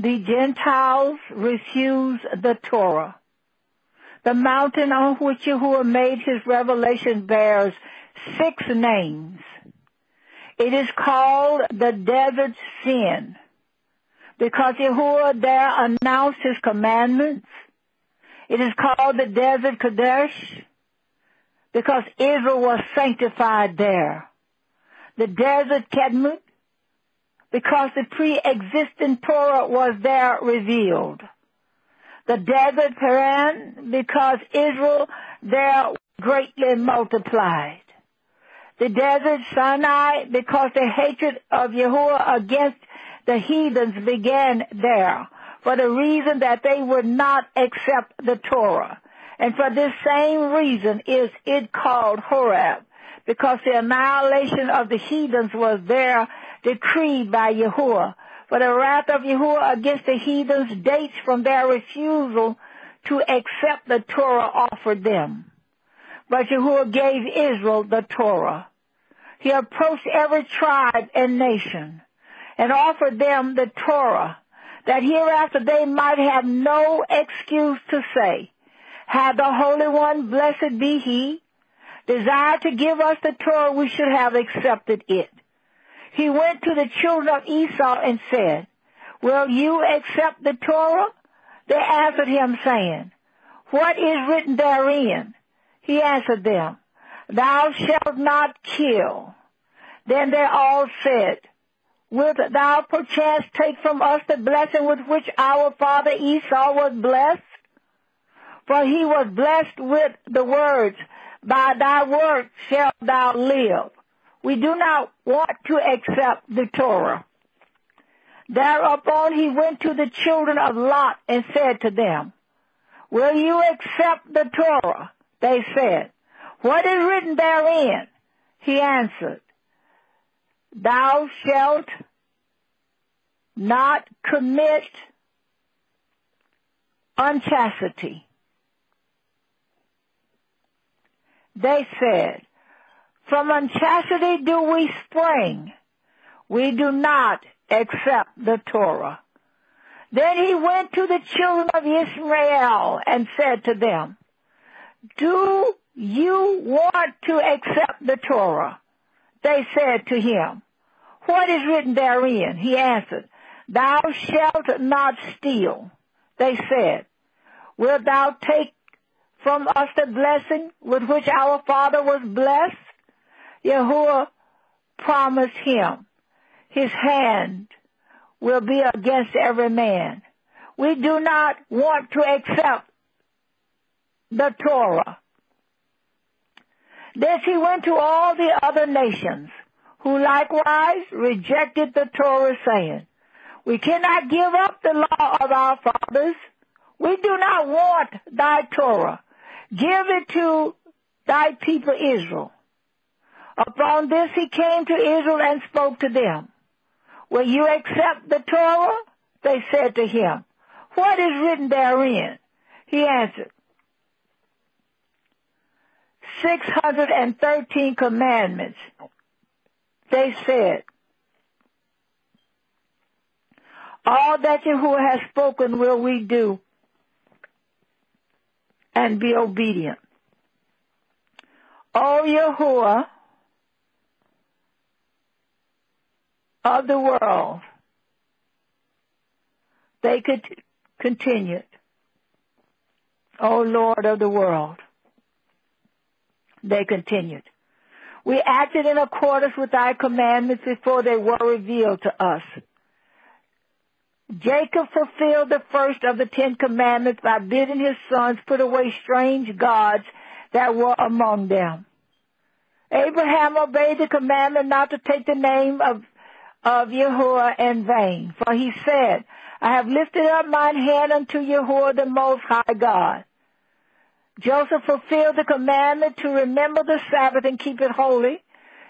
The Gentiles refuse the Torah. The mountain on which Yahuwah made his revelation bears 6 names. It is called the Desert Sin, because Yahuwah there announced his commandments. It is called the Desert Kadesh, because Israel was sanctified there. The Desert Kedemut, because the pre-existent Torah was there revealed. The Desert Paran, because Israel there greatly multiplied. The Desert Sinai, because the hatred of Yahuwah against the heathens began there, for the reason that they would not accept the Torah. And for this same reason is it called Horeb, because the annihilation of the heathens was there decreed by Yahuwah. For the wrath of Yahuwah against the heathens dates from their refusal to accept the Torah offered them. But Yahuwah gave Israel the Torah. He approached every tribe and nation and offered them the Torah, that hereafter they might have no excuse to say, "Had the Holy One, blessed be He, desired to give us the Torah, we should have accepted it." He went to the children of Esau and said, "Will you accept the Torah?" They answered him, saying, "What is written therein?" He answered them, "Thou shalt not kill." Then they all said, "Wilt thou perchance take from us the blessing with which our father Esau was blessed? For he was blessed with the words, 'By thy word shalt thou live.'" We do not want to accept the Torah. Thereupon he went to the children of Lot and said to them, "Will you accept the Torah?" They said, "What is written therein?" He answered, "Thou shalt not commit unchastity." They said, "From unchastity do we spring. We do not accept the Torah." Then he went to the children of Israel and said to them, "Do you want to accept the Torah?" They said to him, "What is written therein?" He answered, "Thou shalt not steal." They said, "Wilt thou take from us the blessing with which our father was blessed?" Yahuwah promised him, "His hand will be against every man." We do not want to accept the Torah. Thus he went to all the other nations, who likewise rejected the Torah, saying, "We cannot give up the law of our fathers. We do not want thy Torah. Give it to thy people Israel." Upon this he came to Israel and spoke to them, "Will you accept the Torah?" They said to him, "What is written therein?" He answered, 613 commandments. They said, "All that Yahuwah has spoken will we do and be obedient. O Yahuwah of the world," they could continued, "O Lord of the world," they continued, "we acted in accordance with thy commandments before they were revealed to us. Jacob fulfilled the first of the 10 commandments by bidding his sons put away strange gods that were among them. Abraham obeyed the commandment not to take the name of Yahuwah in vain, for he said, 'I have lifted up mine hand unto Yahuwah, the Most High God.' Joseph fulfilled the commandment to remember the Sabbath and keep it holy,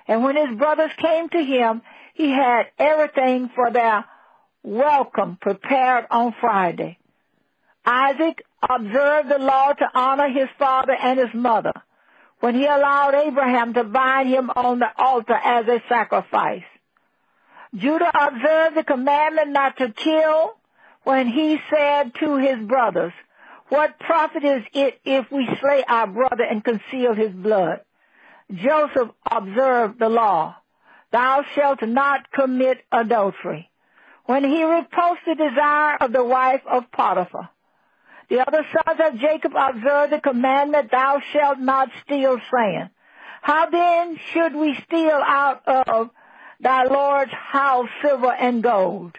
and when his brothers came to him, he had everything for their welcome prepared on Friday. Isaac observed the law to honor his father and his mother, when he allowed Abraham to bind him on the altar as a sacrifice. Judah observed the commandment not to kill, when he said to his brothers, "What profit is it if we slay our brother and conceal his blood?" Joseph observed the law, "Thou shalt not commit adultery," when he repulsed the desire of the wife of Potiphar. The other sons of Jacob observed the commandment, "Thou shalt not steal," saying, "How then should we steal out of thy Lord's house silver and gold?"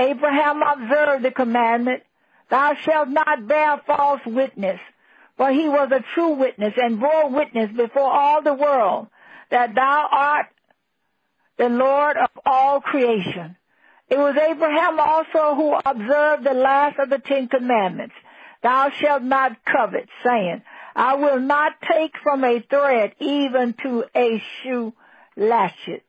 Abraham observed the commandment, "Thou shalt not bear false witness," for he was a true witness and bore witness before all the world that thou art the Lord of all creation. It was Abraham also who observed the last of the 10 Commandments, "Thou shalt not covet," saying, "I will not take from a thread even to a shoe latchet."